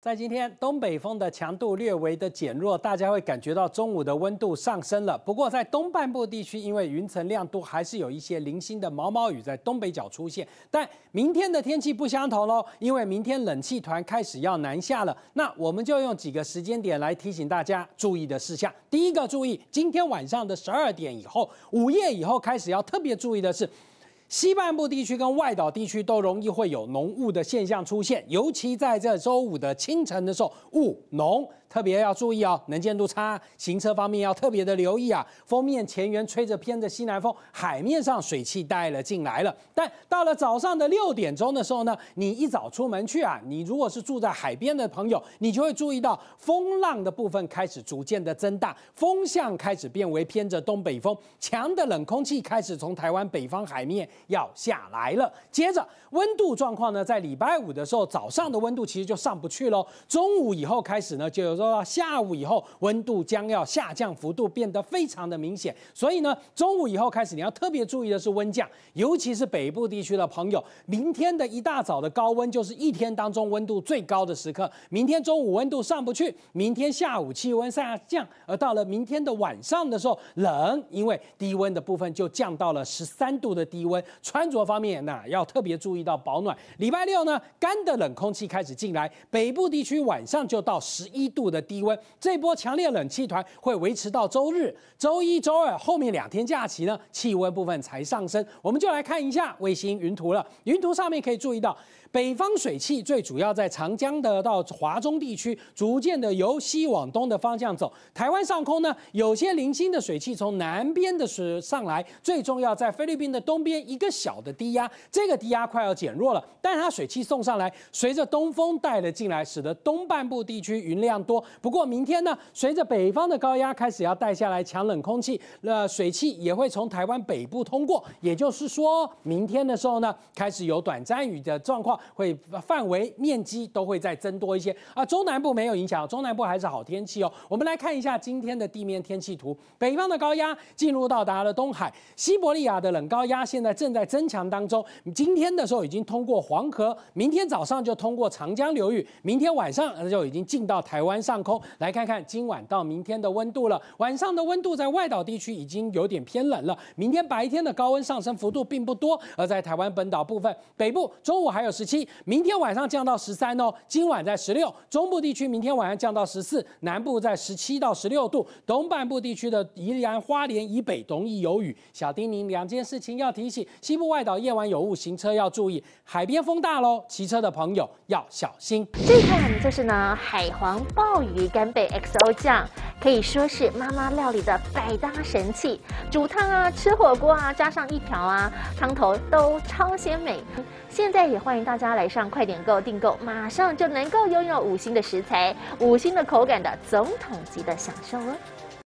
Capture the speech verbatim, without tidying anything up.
在今天，东北风的强度略微的减弱，大家会感觉到中午的温度上升了。不过，在东半部地区，因为云层亮度，还是有一些零星的毛毛雨在东北角出现。但明天的天气不相同喽，因为明天冷气团开始要南下了。那我们就用几个时间点来提醒大家注意的事项。第一个注意，今天晚上的十二点以后，午夜以后开始要特别注意的是。 西半部地区跟外岛地区都容易会有浓雾的现象出现，尤其在这周五的清晨的时候，雾浓，特别要注意哦，能见度差，行车方面要特别的留意啊。锋面前缘吹着偏的西南风，海面上水汽带了进来了。但到了早上的六点钟的时候呢，你一早出门去啊，你如果是住在海边的朋友，你就会注意到风浪的部分开始逐渐的增大，风向开始变为偏着东北风，强的冷空气开始从台湾北方海面。 要下来了，接着温度状况呢，在礼拜五的时候，早上的温度其实就上不去喽。中午以后开始呢，就有时候到下午以后，温度将要下降，幅度变得非常的明显。所以呢，中午以后开始你要特别注意的是温降，尤其是北部地区的朋友，明天的一大早的高温就是一天当中温度最高的时刻。明天中午温度上不去，明天下午气温下降，而到了明天的晚上的时候冷，因为低温的部分就降到了十三度的低温。 穿着方面呢，要特别注意到保暖。礼拜六呢，干的冷空气开始进来，北部地区晚上就到十一度的低温。这波强烈冷气团会维持到周日、周一、周二后面两天假期呢，气温部分才上升。我们就来看一下卫星云图了。云图上面可以注意到，北方水汽最主要在长江的到华中地区，逐渐的由西往东的方向走。台湾上空呢，有些零星的水汽从南边的水上来，最重要在菲律宾的东边一。 一个小的低压，这个低压快要减弱了，但是它水汽送上来，随着东风带了进来，使得东半部地区云量多。不过明天呢，随着北方的高压开始要带下来强冷空气，那、呃、水汽也会从台湾北部通过，也就是说，明天的时候呢，开始有短暂雨的状况，会范围面积都会再增多一些。啊，中南部没有影响，中南部还是好天气哦。我们来看一下今天的地面天气图，北方的高压进入到达了东海，西伯利亚的冷高压现在正。 正在增强当中，今天的时候已经通过黄河，明天早上就通过长江流域，明天晚上就已经进到台湾上空。来看看今晚到明天的温度了，晚上的温度在外岛地区已经有点偏冷了。明天白天的高温上升幅度并不多，而在台湾本岛部分，北部中午还有十七，明天晚上降到十三哦，今晚在十六，中部地区明天晚上降到十四，南部在十七到十六度，东半部地区的宜兰花莲以北容易有雨。小叮咛两件事情要提醒。 西部外岛夜晚有雾，行车要注意。海边风大喽，骑车的朋友要小心。这款就是呢海皇鲍鱼干贝 X O 酱，可以说是妈妈料理的百搭神器。煮汤啊，吃火锅啊，加上一瓢啊，汤头都超鲜美。现在也欢迎大家来上快点购订购，马上就能够拥有五星的食材、五星的口感的总统级的享受哦。